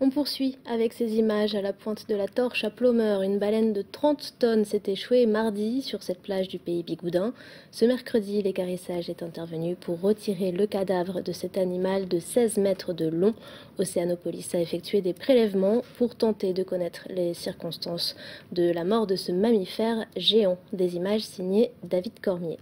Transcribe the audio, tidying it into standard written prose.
On poursuit avec ces images à la pointe de la torche à Plômeur. Une baleine de 30 tonnes s'est échouée mardi sur cette plage du pays bigoudin. Ce mercredi, l'équarrissage est intervenu pour retirer le cadavre de cet animal de 16 mètres de long. Océanopolis a effectué des prélèvements pour tenter de connaître les circonstances de la mort de ce mammifère géant. Des images signées David Cormier.